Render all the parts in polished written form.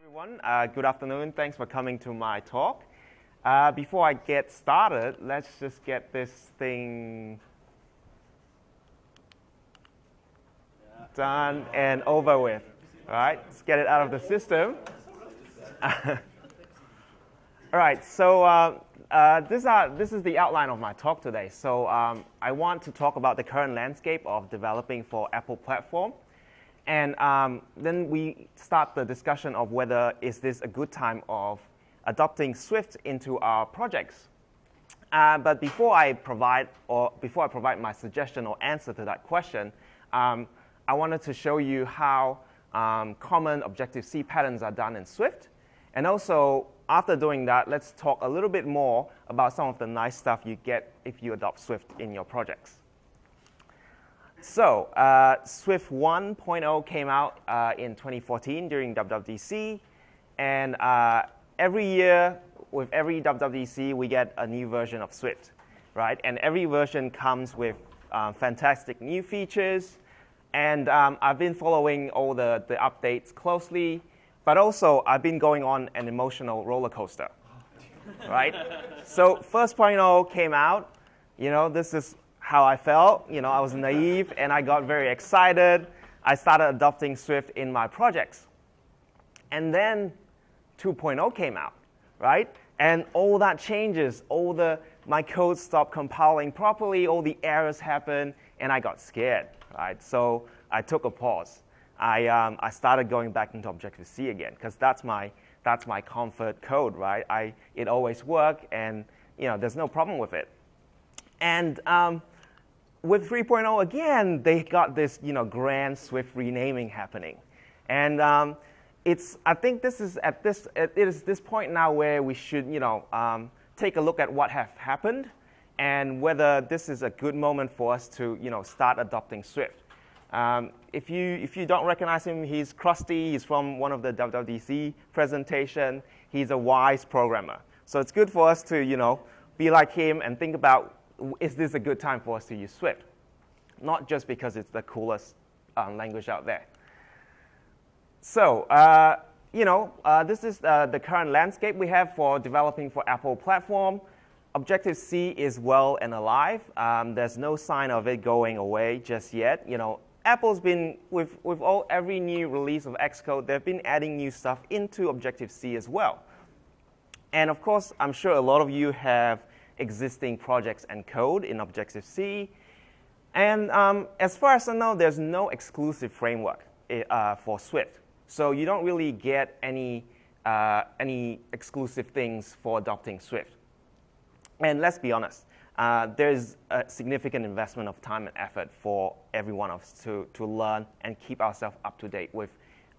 Everyone, good afternoon. Thanks for coming to my talk. Before I get started, let's just get this thing done and over with. All right, let's get it out of the system. All right, so this is the outline of my talk today. So I want to talk about the current landscape of developing for Apple platform. And then we start the discussion of whether is this a good time of adopting Swift into our projects. But before I provide my suggestion or answer to that question, I wanted to show you how common Objective-C patterns are done in Swift. And also, after doing that, let's talk a little bit more about some of the nice stuff you get if you adopt Swift in your projects. So Swift 1.0 came out in 2014 during WWDC. And every year, with every WWDC, we get a new version of Swift, right? And every version comes with fantastic new features. And I've been following all the updates closely. But also, I've been going on an emotional roller coaster, right? So 1.0 came out. You know, this is how I felt. You know, I was naive, and I got very excited. I started adopting Swift in my projects. And then 2.0 came out, right? And all that changes. All my code stopped compiling properly. All the errors happened, and I got scared, right? So I took a pause. I started going back into Objective-C again, because that's my comfort code, right? It always worked, and you know, there's no problem with it. And with 3.0 again, they got this, you know, grand Swift renaming happening. And I think it is this point now where we should, you know, take a look at what have happened and whether this is a good moment for us to, you know, start adopting Swift. If you don't recognize him, he's Krusty. He's from one of the WWDC presentation. He's a wise programmer. So it's good for us to, you know, be like him and think about, is this a good time for us to use Swift? Not just because it's the coolest language out there. So, you know, this is the current landscape we have for developing for Apple platform. Objective-C is well and alive. There's no sign of it going away just yet. You know, Apple's been, with every new release of Xcode, they've been adding new stuff into Objective-C as well. And of course, I'm sure a lot of you have existing projects and code in Objective-C. And as far as I know, there's no exclusive framework for Swift. So you don't really get any exclusive things for adopting Swift. And let's be honest. There's a significant investment of time and effort for every one of us to learn and keep ourselves up to date with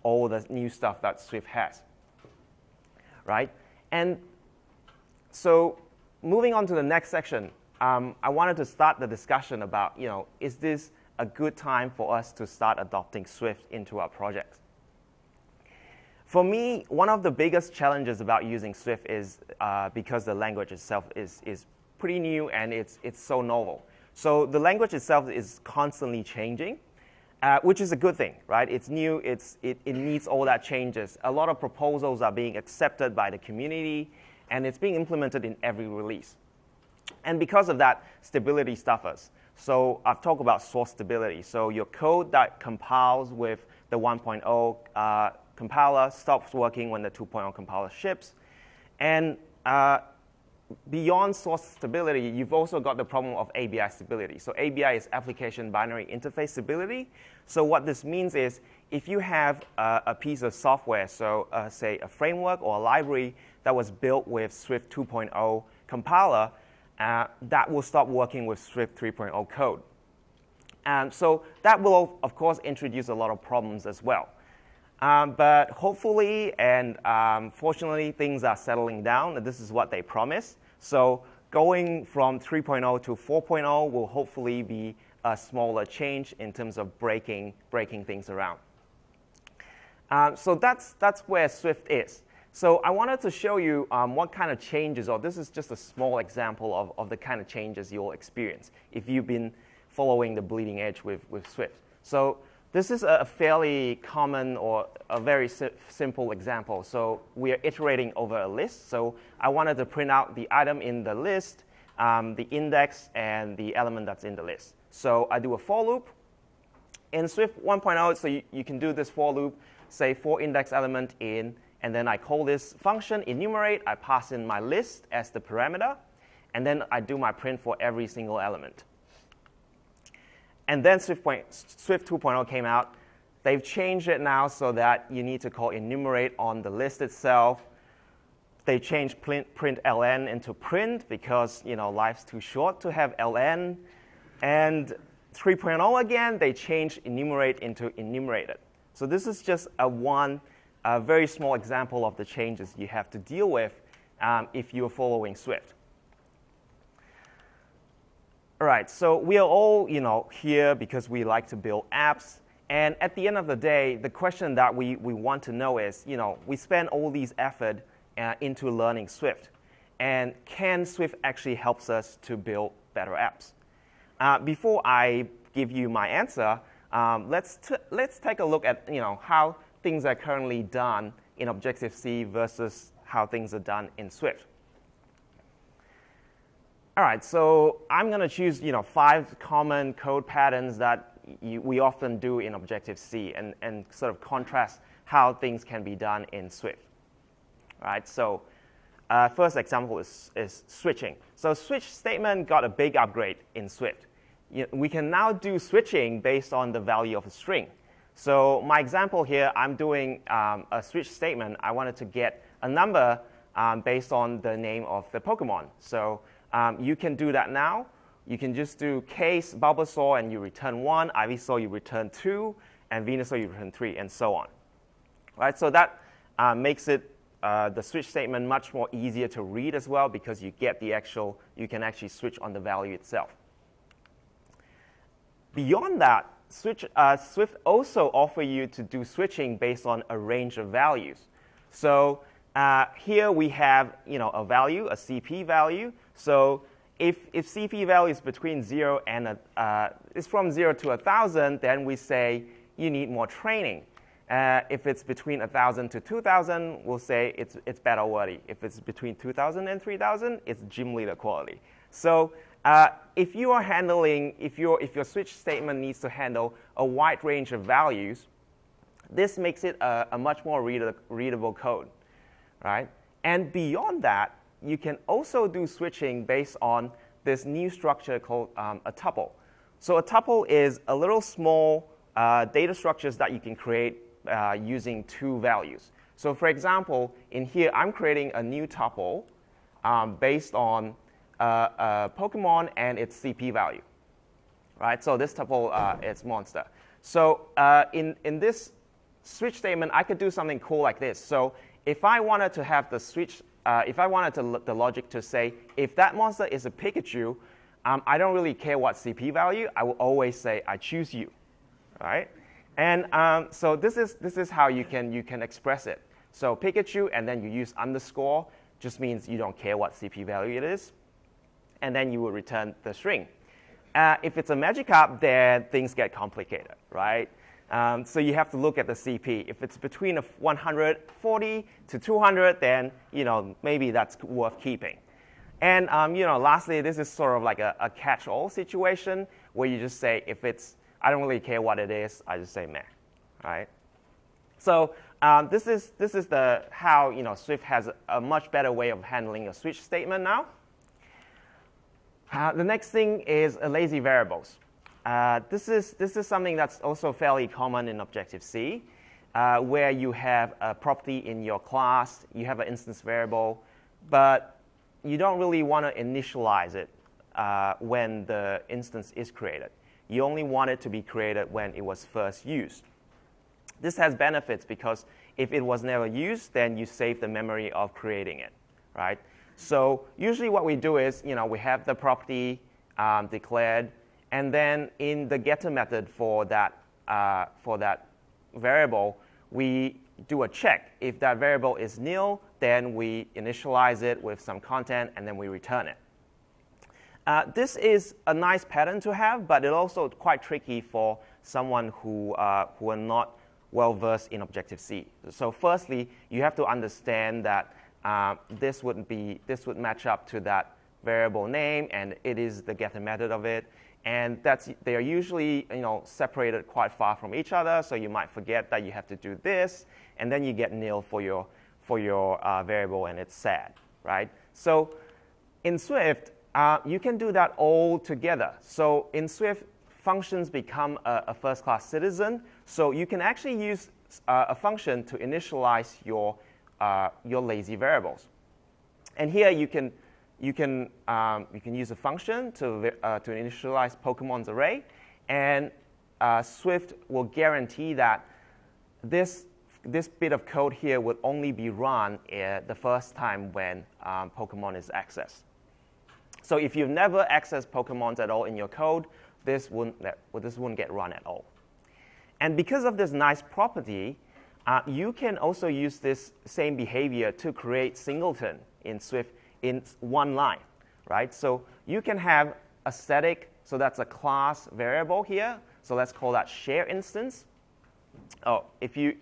all the new stuff that Swift has, right? And so moving on to the next section, I wanted to start the discussion about, you know, is this a good time for us to start adopting Swift into our projects? For me, one of the biggest challenges about using Swift is because the language itself is pretty new, and it's so novel. So the language itself is constantly changing, which is a good thing, right? It's new. It needs all that changes. A lot of proposals are being accepted by the community, and it's being implemented in every release. And because of that, stability suffers. So I've talked about source stability. So your code that compiles with the 1.0 compiler stops working when the 2.0 compiler ships. And beyond source stability, you've also got the problem of ABI stability. So ABI is application binary interface stability. So what this means is if you have a piece of software, so say a framework or a library that was built with Swift 2.0 compiler, that will stop working with Swift 3.0 code. So that will, of course, introduce a lot of problems as well. But hopefully and fortunately, things are settling down. This is what they promised. So going from 3.0 to 4.0 will hopefully be a smaller change in terms of breaking things around. So that's where Swift is. So I wanted to show you what kind of changes, or this is just a small example of the kind of changes you'll experience if you've been following the bleeding edge with Swift. So This is a fairly common or a very simple example. So we are iterating over a list. So I wanted to print out the item in the list, the index, and the element that's in the list. So I do a for loop. In Swift 1.0, so you can do this for loop, say for index element in, and then I call this function enumerate. I pass in my list as the parameter, and then I do my print for every single element. And then Swift 2.0 came out. They've changed it now so that you need to call enumerate on the list itself. They changed println into print because, you know, life's too short to have ln. And 3.0 again, they changed enumerate into enumerated. So this is just a very small example of the changes you have to deal with if you're following Swift. All right, so we are all, you know, here because we like to build apps. And at the end of the day, the question that we want to know is, you know, we spend all these effort into learning Swift. And can Swift actually help us to build better apps? Before I give you my answer, let's take a look at, you know, how things are currently done in Objective-C versus how things are done in Swift. All right, so I'm going to choose, you know, 5 common code patterns that we often do in Objective-C and sort of contrast how things can be done in Swift. All right, so first example is switching. So switch statement got a big upgrade in Swift. We can now do switching based on the value of a string. So my example here, I'm doing a switch statement. I wanted to get a number based on the name of the Pokemon. So you can do that now. You can just do case Bulbasaur and you return 1, Ivysaur you return 2, and Venusaur you return 3, and so on. Right? So that makes it the switch statement much more easier to read as well because you get the actual, you can actually switch on the value itself. Beyond that, Swift also offers you to do switching based on a range of values. So here we have, you know, a value, a CP value. So if CP value is between 0 and is from 0 to 1,000, then we say you need more training. If it's between 1,000 to 2,000, we'll say it's better worthy. If it's between 2,000 and 3,000, it's gym leader quality. So if you are handling, if your switch statement needs to handle a wide range of values, this makes it a much more readable code. Right? And beyond that, you can also do switching based on this new structure called a tuple. So a tuple is a little small data structures that you can create using 2 values. So for example, in here, I'm creating a new tuple based on a Pokemon and its CP value. Right? So this tuple is monster. So in this switch statement, I could do something cool like this. So if I wanted to have the switch, if I wanted to, the logic to say, if that monster is a Pikachu, I don't really care what CP value. I will always say, I choose you, all right? And so this is how you can express it. So Pikachu, and then you use underscore, just means you don't care what CP value it is. And then you will return the string. If it's a Magikarp, then things get complicated, right? So you have to look at the CP. If it's between 140 to 200, then, you know, maybe that's worth keeping. And you know, lastly, this is sort of like a catch-all situation where you just say, if it's, I don't really care what it is, I just say meh, right? So this is the how, you know, Swift has a much better way of handling a switch statement now. The next thing is lazy variables. This is something that's also fairly common in Objective-C, where you have a property in your class, you have an instance variable, but you don't really want to initialize it when the instance is created. You only want it to be created when it was first used. This has benefits because if it was never used, then you save the memory of creating it, right? So usually what we do is, you know, we have the property declared. And then in the getter method for that variable, we do a check. If that variable is nil, then we initialize it with some content, and then we return it. This is a nice pattern to have, but it's also quite tricky for someone who are not well-versed in Objective-C. So firstly, you have to understand that this would match up to that variable name, and it is the getter method of it. And they are usually separated quite far from each other, so you might forget that you have to do this, and then you get nil for your variable, and it's sad, right? So in Swift, you can do that all together. So in Swift, functions become a first-class citizen, so you can actually use a function to initialize your lazy variables. And here you can use a function to initialize Pokemon's array, and Swift will guarantee that this bit of code here would only be run the first time when Pokemon is accessed. So if you've never accessed Pokemons at all in your code, this wouldn't get run at all. And because of this nice property, you can also use this same behavior to create singleton in Swift in one line, right? So you can have a static, so that's a class variable here. So let's call that share instance. Oh, if you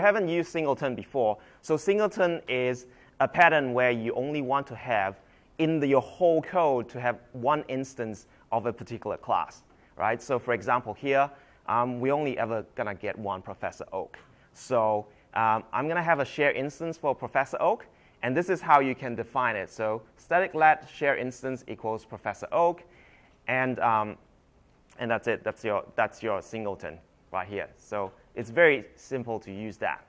haven't used singleton before, so singleton is a pattern where you only want to have your whole code to have one instance of a particular class, right? So for example, here we're only ever gonna get one Professor Oak. So I'm gonna have a share instance for Professor Oak, and this is how you can define it. So static let share instance equals Professor Oak, and that's it. That's your singleton right here. So it's very simple to use that.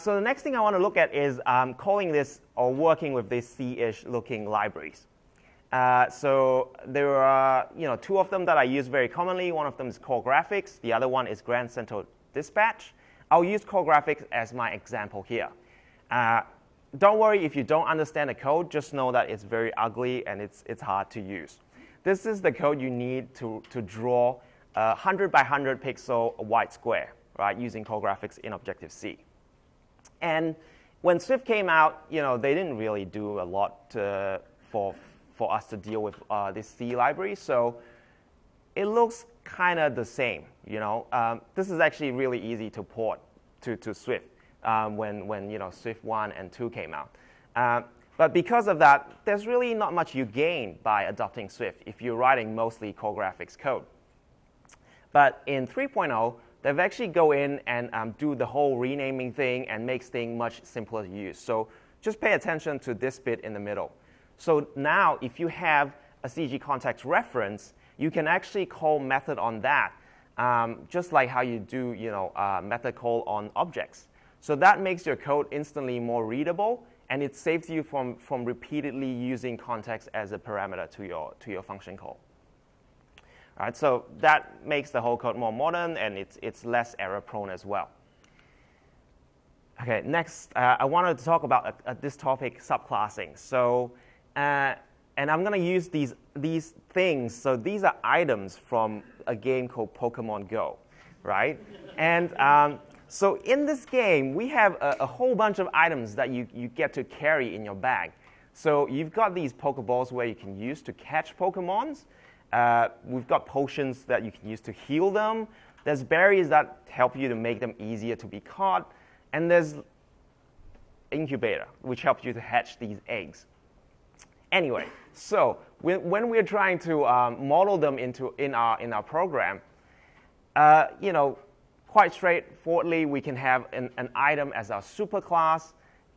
So the next thing I want to look at is calling this or working with these C-ish looking libraries. So there are two of them that I use very commonly. One of them is Core Graphics. The other one is Grand Central Dispatch. I'll use Core Graphics as my example here. Don't worry if you don't understand the code. Just know that it's very ugly and it's hard to use. This is the code you need to draw a 100 by 100 pixel wide square, right, using Core Graphics in Objective-C. And when Swift came out, they didn't really do a lot for us to deal with this C library, so it looks kind of the same. This is actually really easy to port to Swift when Swift 1 and 2 came out. But because of that, there's really not much you gain by adopting Swift if you're writing mostly Core Graphics code. But in 3.0, they've actually go in and do the whole renaming thing and makes things much simpler to use. So just pay attention to this bit in the middle. So now if you have a CG context reference, you can actually call method on that, just like how you do method call on objects. So that makes your code instantly more readable, and it saves you from repeatedly using context as a parameter to your function call. All right, so that makes the whole code more modern, and it's less error-prone as well. Okay, next I wanted to talk about this topic, subclassing. So, and I'm going to use these things. So these are items from a game called Pokemon Go, right? And so in this game, we have a whole bunch of items that you get to carry in your bag. So you've got these Pokeballs where you can use to catch Pokemons. We've got potions that you can use to heal them. There's berries that help you to make them easier to be caught. And there's Incubator, which helps you to hatch these eggs. Anyway, so when we're trying to model them in our program, quite straightforwardly, we can have an item as our superclass,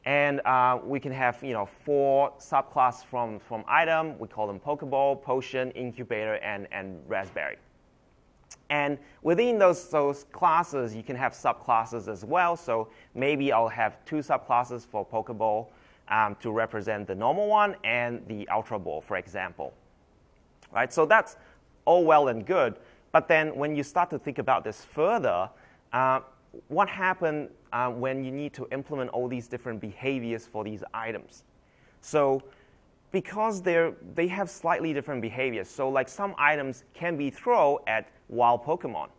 and we can have 4 subclasses from item. We call them Pokeball, Potion, Incubator, and Raspberry. And within those classes, you can have subclasses as well. So maybe I'll have 2 subclasses for Pokeball to represent the normal one and the Ultra Ball, for example. Right? So that's all well and good. But then when you start to think about this further, what happens when you need to implement all these different behaviors for these items? So because they have slightly different behaviors, so like some items can be thrown at wild Pokemon.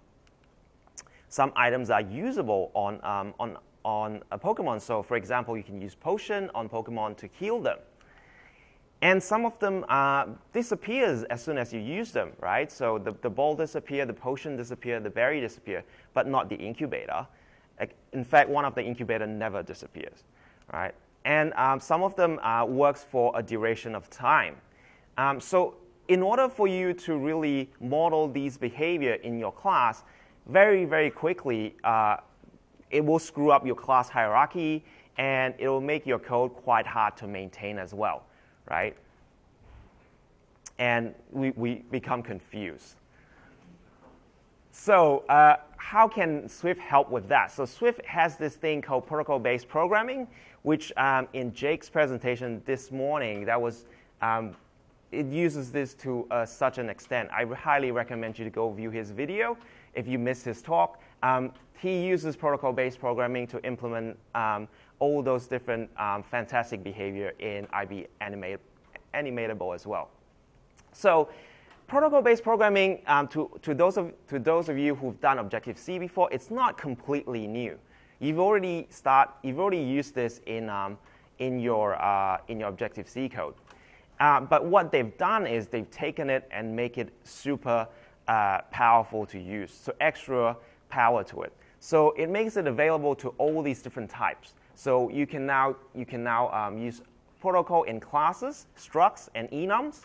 Some items are usable on a Pokemon. So for example, you can use Potion on Pokemon to heal them. And some of them disappears as soon as you use them, right? So the ball disappear, the potion disappear, the berry disappear, but not the incubator. In fact, one of the incubator never disappears, right? And some of them works for a duration of time. So in order for you to really model these behavior in your class, very, very quickly, it will screw up your class hierarchy, and it will make your code quite hard to maintain as well, right? And we become confused. So how can Swift help with that? So Swift has this thing called protocol-based programming, which in Jake's presentation this morning, that was it uses this to such an extent. I highly recommend you to go view his video if you missed his talk. He uses protocol-based programming to implement all those different fantastic behavior in IB animatable as well. So protocol-based programming, to those of you who've done Objective-C before, it's not completely new. You've already used this in your Objective-C code. But what they've done is they've taken it and make it super powerful to use, so extra power to it. So it makes it available to all these different types. So you can now use protocol in classes, structs, and enums,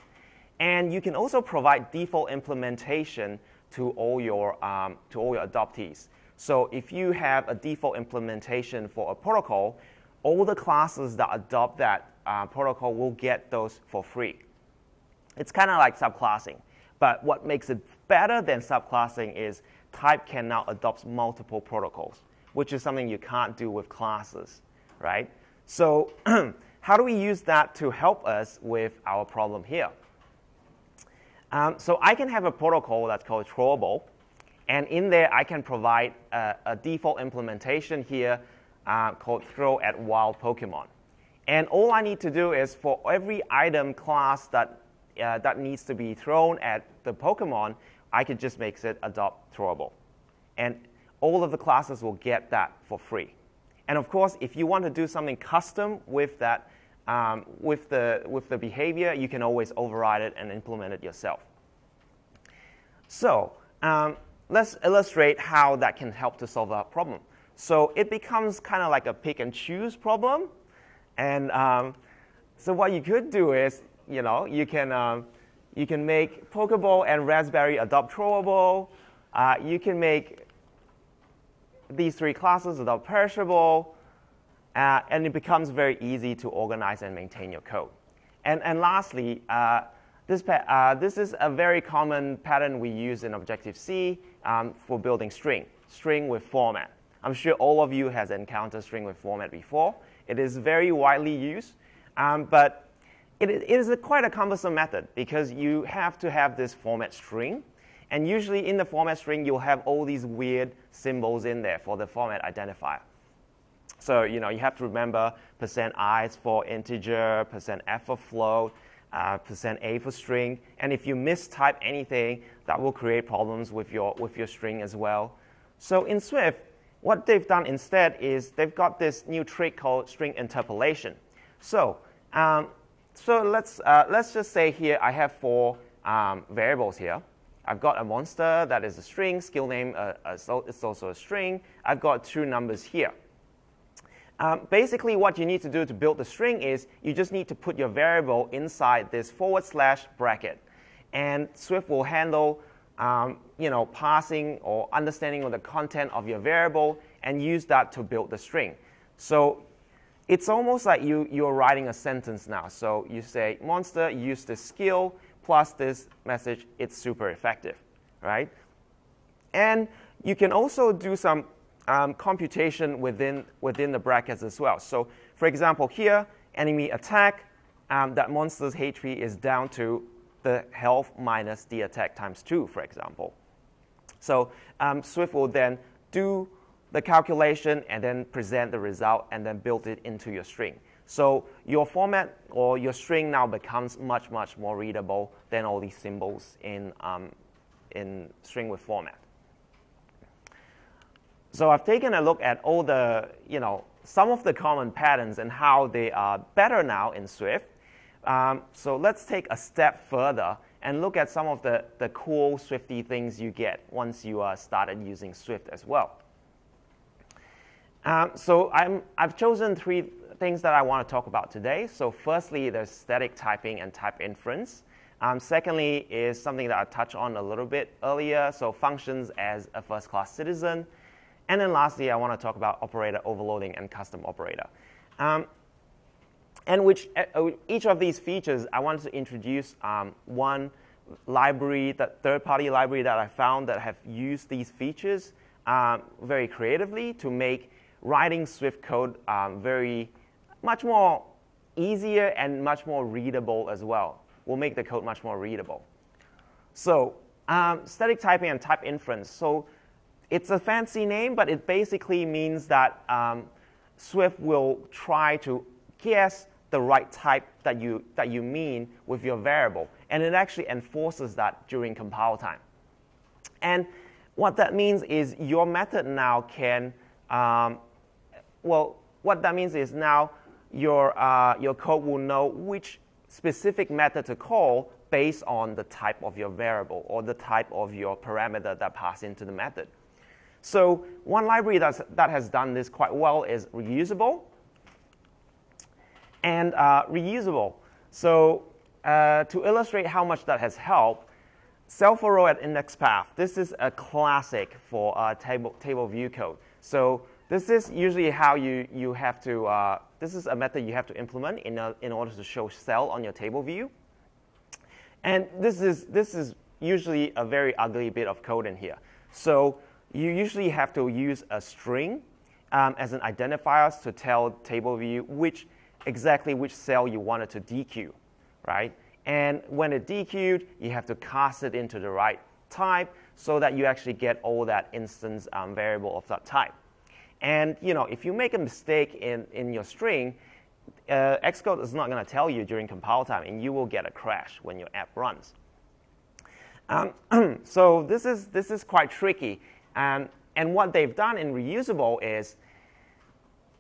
and you can also provide default implementation to all your adoptees. So if you have a default implementation for a protocol, all the classes that adopt that protocol will get those for free. It's kind of like subclassing, but what makes it better than subclassing is type can now adopt multiple protocols, which is something you can't do with classes, right? So how do we use that to help us with our problem here? So I can have a protocol that's called Throwable, and in there I can provide a default implementation here called Throw at Wild Pokemon. And all I need to do is for every item class that, that needs to be thrown at the Pokemon, I could just make it adopt throwable. And all of the classes will get that for free. And of course, if you want to do something custom with that, with the behavior, you can always override it and implement it yourself. So let's illustrate how that can help to solve that problem. So it becomes kind of like a pick and choose problem. And so what you could do is, you know, you can make Pokeball and Raspberry adopt throwable. You can make these three classes adopt perishable. And it becomes very easy to organize and maintain your code. And lastly, this is a very common pattern we use in Objective-C for building string with format. I'm sure all of you has encountered string with format before. It is very widely used, but it is quite a cumbersome method because you have to have this format string, and usually in the format string you'll have all these weird symbols in there for the format identifier. So you know you have to remember %i is for integer, %f for float, %a for string, and if you mistype anything, that will create problems with your string as well. So in Swift, what they've done instead is they've got this new trick called string interpolation. So, let's just say here I have four variables here. I've got a monster that is a string, skill name is also a string. I've got two numbers here. Basically, what you need to do to build the string is you just need to put your variable inside this / bracket, and Swift will handle you know, passing or understanding of the content of your variable and use that to build the string. So it's almost like you're writing a sentence now. So you say, monster, use this skill plus this message. It's super effective, right? And you can also do some computation within the brackets as well. So for example, here, enemy attack, that monster's HP is down to the health minus the attack ×2, for example. So Swift will then do the calculation and then present the result and then build it into your string. So your format or your string now becomes much, much more readable than all these symbols in string with format. So I've taken a look at all the, you know, some of the common patterns and how they are better now in Swift. So let's take a step further and look at some of the cool Swifty things you get once you started using Swift as well. So I've chosen three things that I want to talk about today. So firstly, there's static typing and type inference. Secondly is something that I touched on a little bit earlier, so functions as a first-class citizen. And then lastly, I want to talk about operator overloading and custom operator. And each of these features, I wanted to introduce one library, that third-party library that I found that have used these features very creatively to make writing Swift code much more easier and much more readable as well. We'll make the code much more readable. So static typing and type inference. So it's a fancy name, but it basically means that Swift will try to guess the right type that you mean with your variable, and it actually enforces that during compile time. And what that means is your method now can, what that means is now your code will know which specific method to call based on the type of your variable or the type of your parameter that passed into the method. So one library that has done this quite well is Reusable. And Reusable, so to illustrate how much that has helped, self-arrow at index path. This is a classic for table view code. So this is usually how you have to, this is a method you have to implement in order to show cell on your table view. And this is usually a very ugly bit of code in here. So you usually have to use a string as an identifier to tell table view exactly which cell you wanted to dequeue, right? And when it dequeued, you have to cast it into the right type so that you actually get all that instance variable of that type. And you know, if you make a mistake in your string, Xcode is not going to tell you during compile time, and you will get a crash when your app runs. So this is quite tricky. And what they've done in Reusable is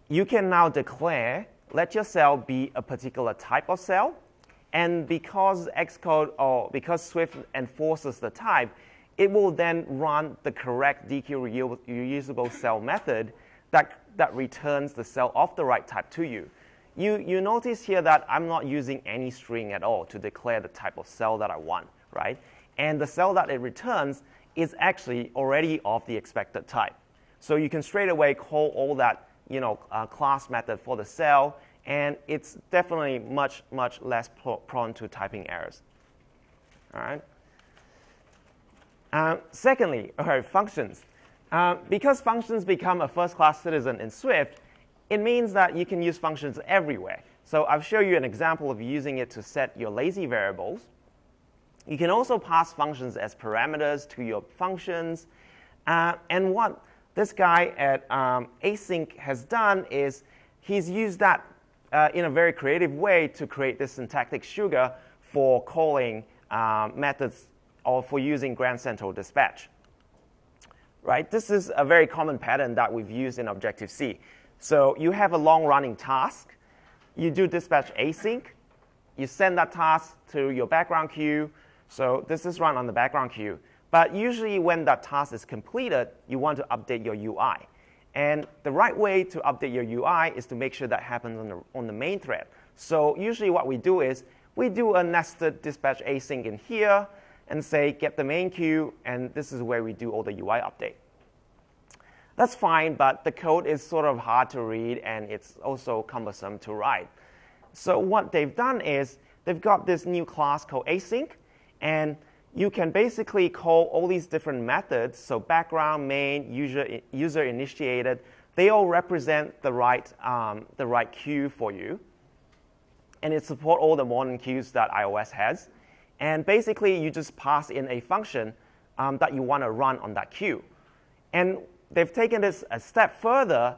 you can now declare, let your cell be a particular type of cell. And because Xcode or because Swift enforces the type, it will then run the correct dequeue reusable cell method that returns the cell of the right type to you. You notice here that I'm not using any string at all to declare the type of cell that I want, right? And the cell that it returns is actually already of the expected type. So you can straight away call all that class method for the cell, and it's definitely much, much less prone to typing errors. All right. Secondly, functions. Because functions become a first-class citizen in Swift, it means that you can use functions everywhere. So I'll show you an example of using it to set your lazy variables. You can also pass functions as parameters to your functions. And what this guy at Async has done is he's used that in a very creative way to create this syntactic sugar for calling methods or for using Grand Central Dispatch. Right? This is a very common pattern that we've used in Objective-C. So you have a long-running task. You do dispatch async. You send that task to your background queue. So this is run on the background queue. But usually when that task is completed, you want to update your UI. And the right way to update your UI is to make sure that happens on the main thread. So usually what we do is we do a nested dispatch async in here and say get the main queue, and this is where we do all the UI update. That's fine, but the code is sort of hard to read, and it's also cumbersome to write. So what they've done is they've got this new class called Async, and you can basically call all these different methods, so background, main, user initiated. They all represent the right queue for you. And it supports all the modern queues that iOS has. And basically, you just pass in a function that you want to run on that queue. And they've taken this a step further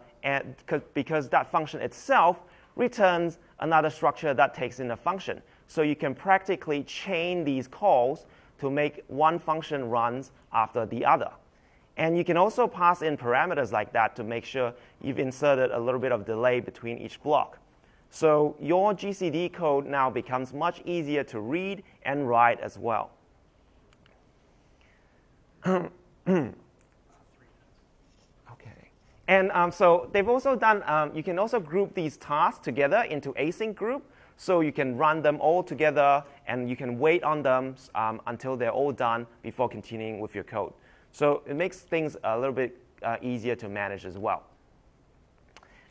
because that function itself returns another structure that takes in a function. So you can practically chain these calls to make one function runs after the other. And you can also pass in parameters like that to make sure you've inserted a little bit of delay between each block. So your GCD code now becomes much easier to read and write as well. And so they've also done, you can also group these tasks together into async group, so you can run them all together and you can wait on them until they're all done before continuing with your code. So it makes things a little bit easier to manage as well.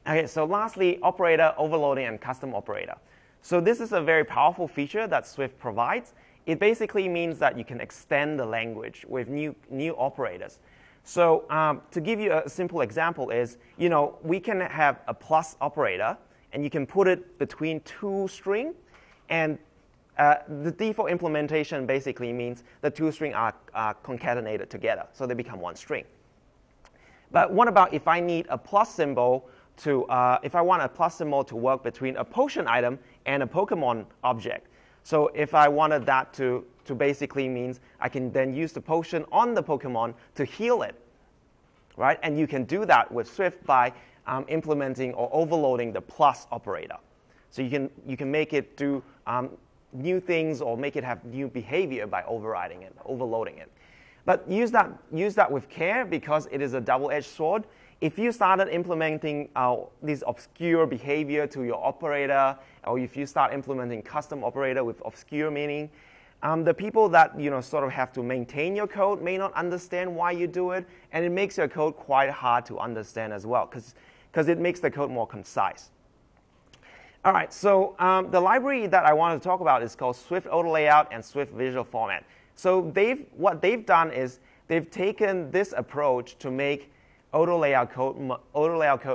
Okay, so lastly, operator overloading and custom operator. So this is a very powerful feature that Swift provides. It basically means that you can extend the language with new operators. So to give you a simple example is, you know, we can have a plus operator, and you can put it between two strings. And the default implementation basically means the two strings are concatenated together, so they become one string. But what about if I need a plus symbol to, if I want a plus symbol to work between a potion item and a Pokemon object? So if I wanted that to basically means I can then use the potion on the Pokemon to heal it, right? And you can do that with Swift by implementing or overloading the plus operator. So you can make it do new things or make it have new behavior by overriding it, overloading it. But use that with care, because it is a double-edged sword. If you started implementing this obscure behavior to your operator, or if you start implementing custom operator with obscure meaning, the people that sort of have to maintain your code may not understand why you do it, and it makes your code quite hard to understand as well, because it makes the code more concise. All right, so the library that I wanted to talk about is called Swift Auto Layout and Swift Visual Format. So what they've done is they've taken this approach to make auto layout code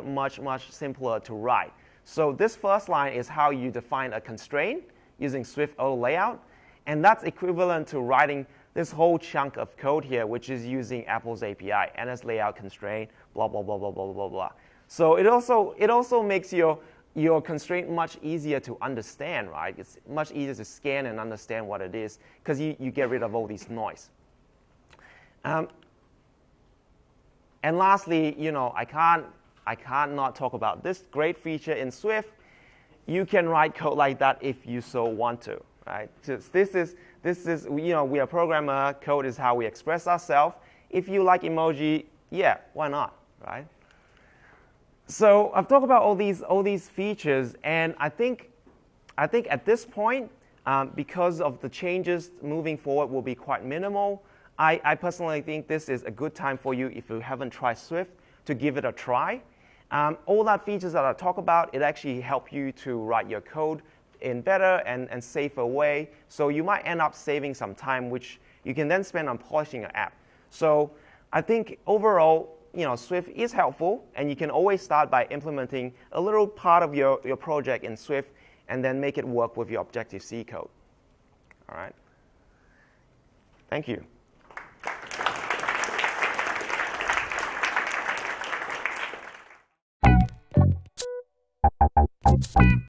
much simpler to write. So this first line is how you define a constraint using Swift Auto Layout. And that's equivalent to writing this whole chunk of code here, which is using Apple's API, NS layout constraint, blah, blah, blah, blah, blah, blah, blah. So it also makes your constraint much easier to understand, right? It's much easier to scan and understand what it is, because you get rid of all this noise. And lastly, I can't not talk about this great feature in Swift. You can write code like that if you so want to. Right? So this is we are programmer. Code is how we express ourselves. If you like emoji, yeah, why not, right? So I've talked about all these features, and I think at this point, because of the changes moving forward will be quite minimal. I personally think this is a good time for you, if you haven't tried Swift, to give it a try. All that features that I talk about, it actually help you to write your code in better and safer way. So you might end up saving some time, which you can then spend on polishing your app. So I think overall, Swift is helpful, and you can always start by implementing a little part of your project in Swift and then make it work with your Objective-C code. All right. Thank you.